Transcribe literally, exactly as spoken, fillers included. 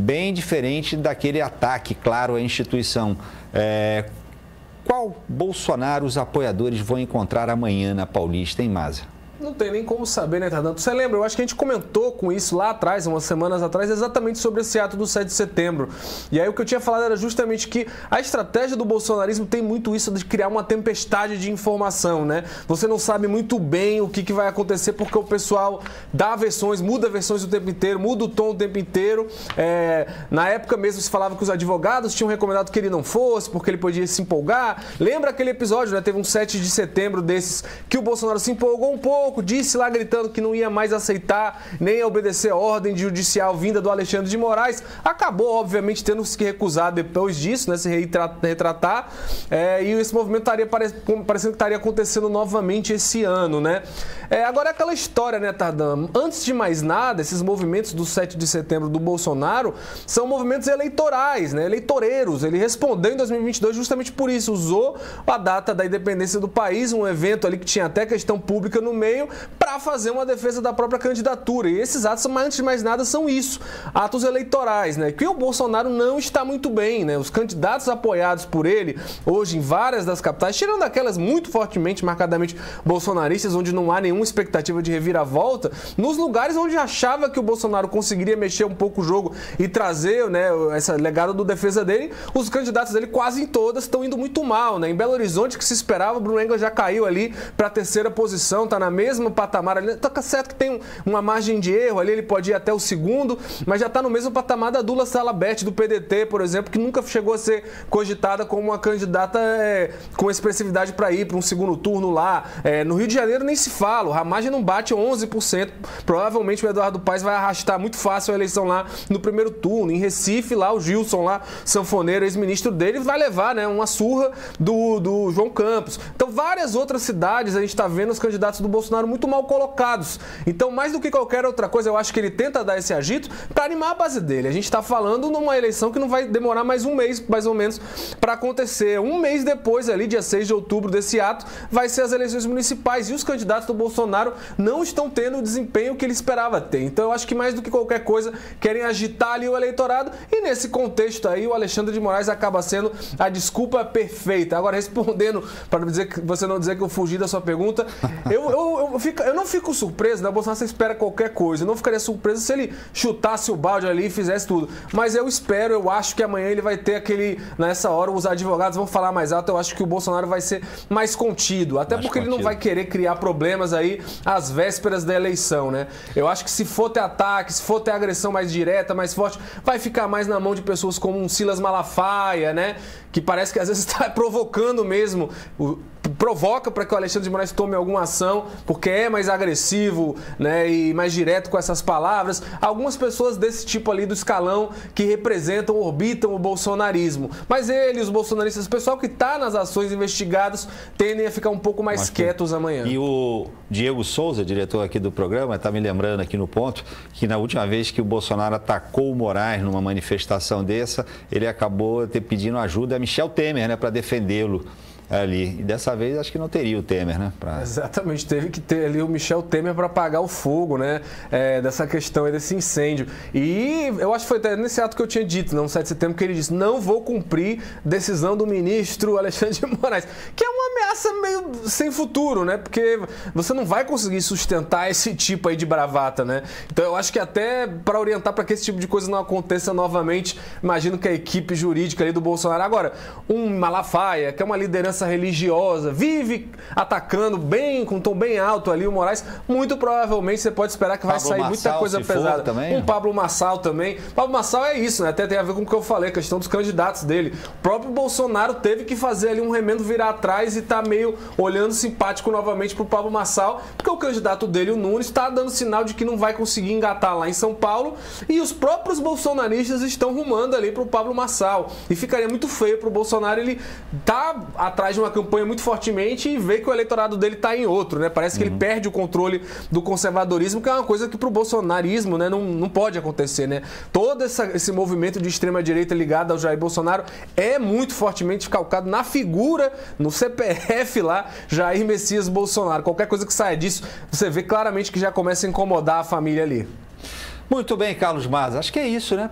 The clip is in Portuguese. bem diferente daquele ataque, claro, à instituição. É, qual Bolsonaro os apoiadores vão encontrar amanhã na Paulista, em Maza? Não tem nem como saber, né, Tadanto? Você lembra, eu acho que a gente comentou com isso lá atrás, umas semanas atrás, exatamente sobre esse ato do sete de setembro. E aí o que eu tinha falado era justamente que a estratégia do bolsonarismo tem muito isso de criar uma tempestade de informação, né? Você não sabe muito bem o que, que vai acontecer porque o pessoal dá versões, muda versões o tempo inteiro, muda o tom o tempo inteiro. É, na época mesmo se falava que os advogados tinham recomendado que ele não fosse, porque ele podia se empolgar. Lembra aquele episódio, né? Teve um sete de setembro desses que o Bolsonaro se empolgou um pouco, disse lá gritando que não ia mais aceitar nem obedecer a ordem judicial vinda do Alexandre de Moraes, acabou obviamente tendo que recusar depois disso, né, se retratar, é, e esse movimento estaria pare... parecendo que estaria acontecendo novamente esse ano, né? É, agora é aquela história, né, Tardam? Antes de mais nada, esses movimentos do sete de setembro do Bolsonaro são movimentos eleitorais, né, eleitoreiros. Ele respondeu em dois mil e vinte e dois justamente por isso, usou a data da independência do país, um evento ali que tinha até questão pública no meio, para fazer uma defesa da própria candidatura. E esses atos, antes de mais nada, são isso, atos eleitorais, né? Que o Bolsonaro não está muito bem, né? Os candidatos apoiados por ele, hoje em várias das capitais, tirando aquelas muito fortemente, marcadamente bolsonaristas, onde não há nenhuma expectativa de reviravolta, nos lugares onde achava que o Bolsonaro conseguiria mexer um pouco o jogo e trazer, né, essa legada do defesa dele, os candidatos dele quase em todas estão indo muito mal, né? Em Belo Horizonte, que se esperava, o Bruno Engel já caiu ali para a terceira posição, tá na mesmo patamar ali, tá certo que tem um, uma margem de erro ali, ele pode ir até o segundo, mas já tá no mesmo patamar da Dula Salabert do P D T, por exemplo, que nunca chegou a ser cogitada como uma candidata é, com expressividade para ir para um segundo turno lá. É, no Rio de Janeiro nem se fala, a margem não bate onze por cento, provavelmente o Eduardo Paes vai arrastar muito fácil a eleição lá no primeiro turno. Em Recife, lá o Gilson, lá, sanfoneiro, ex-ministro dele, vai levar, né, uma surra do, do João Campos. Então várias outras cidades a gente tá vendo os candidatos do Bolsonaro muito mal colocados. Então, mais do que qualquer outra coisa, eu acho que ele tenta dar esse agito para animar a base dele. A gente está falando numa eleição que não vai demorar mais um mês, mais ou menos, para acontecer. Um mês depois, ali, dia seis de outubro desse ato, vai ser as eleições municipais e os candidatos do Bolsonaro não estão tendo o desempenho que ele esperava ter. Então, eu acho que mais do que qualquer coisa, querem agitar ali o eleitorado e nesse contexto aí, o Alexandre de Moraes acaba sendo a desculpa perfeita. Agora, respondendo, para dizer que você não dizer que eu fugi da sua pergunta, eu, eu Eu, fico, eu não fico surpreso, né? O Bolsonaro espera qualquer coisa. Eu não ficaria surpreso se ele chutasse o balde ali e fizesse tudo. Mas eu espero, eu acho que amanhã ele vai ter aquele... Nessa hora os advogados vão falar mais alto. Eu acho que o Bolsonaro vai ser mais contido. Até mais porque contido. Ele não vai querer criar problemas aí às vésperas da eleição, né? Eu acho que se for ter ataque, se for ter agressão mais direta, mais forte, vai ficar mais na mão de pessoas como um Silas Malafaia, né? Que parece que às vezes está provocando mesmo... O, provoca para que o Alexandre de Moraes tome alguma ação, porque é mais agressivo, né, e mais direto com essas palavras. Algumas pessoas desse tipo ali do escalão que representam, orbitam o bolsonarismo. Mas eles, os bolsonaristas, o pessoal que está nas ações investigadas, tendem a ficar um pouco mais Mas, quietos amanhã. E o Diego Souza, diretor aqui do programa, está me lembrando aqui no ponto que na última vez que o Bolsonaro atacou o Moraes numa manifestação dessa, ele acabou pedindo ajuda a Michel Temer, né, para defendê-lo ali. E dessa vez acho que não teria o Temer, né? Pra... Exatamente, teve que ter ali o Michel Temer para apagar o fogo, né? É, dessa questão aí, desse incêndio. E eu acho que foi até nesse ato que eu tinha dito, não, sete de setembro, que ele disse, não vou cumprir decisão do ministro Alexandre de Moraes, que é uma ameaça meio sem futuro, né? Porque você não vai conseguir sustentar esse tipo aí de bravata, né? Então eu acho que até para orientar para que esse tipo de coisa não aconteça novamente, imagino que a equipe jurídica ali do Bolsonaro, agora, um Malafaia, que é uma liderança religiosa, vive atacando bem, com um tom bem alto ali o Moraes, muito provavelmente você pode esperar que vai Pablo sair Marçal, muita coisa pesada. Também, um Pablo Marçal também. Pablo Marçal é isso, né? Até tem a ver com o que eu falei, a questão dos candidatos dele. O próprio Bolsonaro teve que fazer ali um remendo virar atrás e tá meio olhando simpático novamente pro Pablo Marçal, porque o candidato dele, o Nunes, tá dando sinal de que não vai conseguir engatar lá em São Paulo e os próprios bolsonaristas estão rumando ali pro Pablo Marçal. E ficaria muito feio pro Bolsonaro, ele tá atrás de uma campanha muito fortemente e vê que o eleitorado dele está em outro, né? Parece que uhum. ele perde o controle do conservadorismo, que é uma coisa que para o bolsonarismo, né, não, não pode acontecer, né? Todo essa, esse movimento de extrema-direita ligado ao Jair Bolsonaro é muito fortemente calcado na figura, no C P F lá, Jair Messias Bolsonaro. Qualquer coisa que saia disso, você vê claramente que já começa a incomodar a família ali. Muito bem, Carlos Maza. Acho que é isso, né?